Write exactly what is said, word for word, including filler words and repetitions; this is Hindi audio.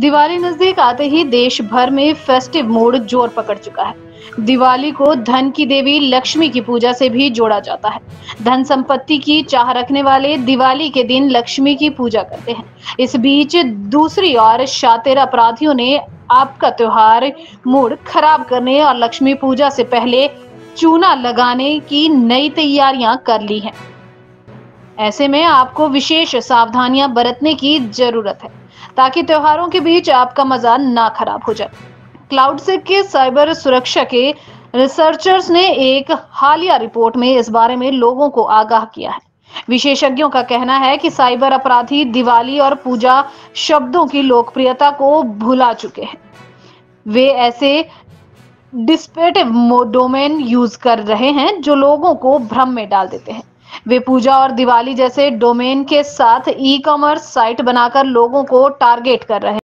दिवाली नजदीक आते ही देश भर में फेस्टिव मूड जोर पकड़ चुका है। दिवाली को धन की देवी लक्ष्मी की पूजा से भी जोड़ा जाता है। धन संपत्ति की चाह रखने वाले दिवाली के दिन लक्ष्मी की पूजा करते हैं। इस बीच दूसरी ओर शातिर अपराधियों ने आपका त्योहार मूड खराब करने और लक्ष्मी पूजा से पहले चूना लगाने की नई तैयारियां कर ली है। ऐसे में आपको विशेष सावधानियां बरतने की जरूरत है ताकि त्योहारों के बीच आपका मजा ना खराब हो जाए। क्लाउडसेक के साइबर सुरक्षा के रिसर्चर्स ने एक हालिया रिपोर्ट में इस बारे में लोगों को आगाह किया है। विशेषज्ञों का कहना है कि साइबर अपराधी दिवाली और पूजा शब्दों की लोकप्रियता को भुला चुके हैं। वे ऐसे डिस्पेटिव डोमेन यूज कर रहे हैं जो लोगों को भ्रम में डाल देते हैं। वे पूजा और दिवाली जैसे डोमेन के साथ ई कॉमर्स साइट बनाकर लोगों को टारगेट कर रहे हैं।